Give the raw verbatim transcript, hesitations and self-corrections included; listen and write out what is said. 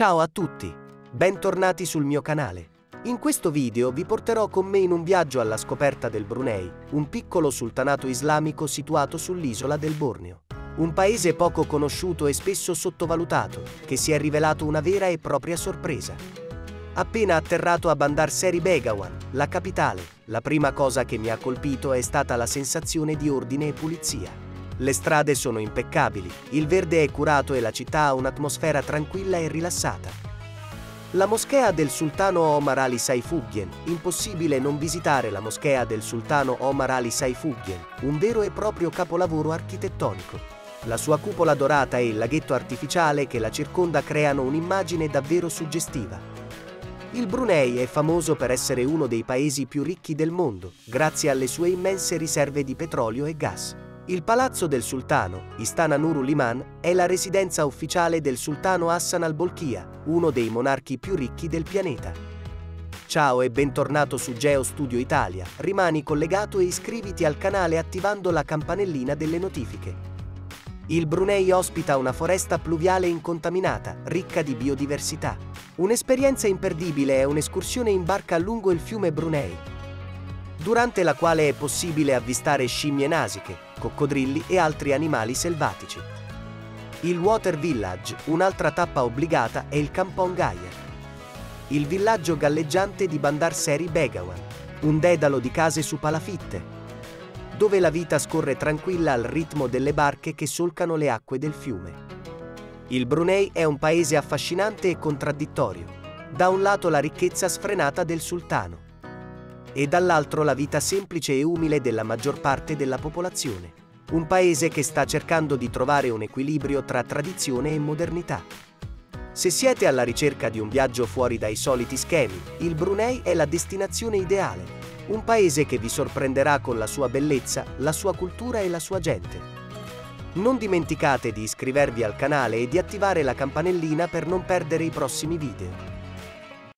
Ciao a tutti, bentornati sul mio canale. In questo video vi porterò con me in un viaggio alla scoperta del Brunei, un piccolo sultanato islamico situato sull'isola del Borneo. Un paese poco conosciuto e spesso sottovalutato, che si è rivelato una vera e propria sorpresa. Appena atterrato a Bandar Seri Begawan, la capitale, la prima cosa che mi ha colpito è stata la sensazione di ordine e pulizia. Le strade sono impeccabili, il verde è curato e la città ha un'atmosfera tranquilla e rilassata. La moschea del sultano Omar Ali Saifuddien, impossibile non visitare la moschea del sultano Omar Ali Saifuddien, un vero e proprio capolavoro architettonico. La sua cupola dorata e il laghetto artificiale che la circonda creano un'immagine davvero suggestiva. Il Brunei è famoso per essere uno dei paesi più ricchi del mondo, grazie alle sue immense riserve di petrolio e gas. Il palazzo del sultano, Istana Nurul Iman, è la residenza ufficiale del sultano Hassanal Bolkiah, uno dei monarchi più ricchi del pianeta. Ciao e bentornato su GeoStudio Italia, rimani collegato e iscriviti al canale attivando la campanellina delle notifiche. Il Brunei ospita una foresta pluviale incontaminata, ricca di biodiversità. Un'esperienza imperdibile è un'escursione in barca lungo il fiume Brunei, durante la quale è possibile avvistare scimmie nasiche, coccodrilli e altri animali selvatici. Il Water Village, un'altra tappa obbligata, è il Kampong Ayer, il villaggio galleggiante di Bandar Seri Begawan, un dedalo di case su palafitte, dove la vita scorre tranquilla al ritmo delle barche che solcano le acque del fiume. Il Brunei è un paese affascinante e contraddittorio. Da un lato la ricchezza sfrenata del sultano, e dall'altro la vita semplice e umile della maggior parte della popolazione. Un paese che sta cercando di trovare un equilibrio tra tradizione e modernità. Se siete alla ricerca di un viaggio fuori dai soliti schemi, il Brunei è la destinazione ideale. Un paese che vi sorprenderà con la sua bellezza, la sua cultura e la sua gente. Non dimenticate di iscrivervi al canale e di attivare la campanellina per non perdere i prossimi video.